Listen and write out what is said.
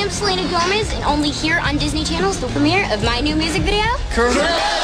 I am Selena Gomez, and only here on Disney Channel is the premiere of my new music video. Correct!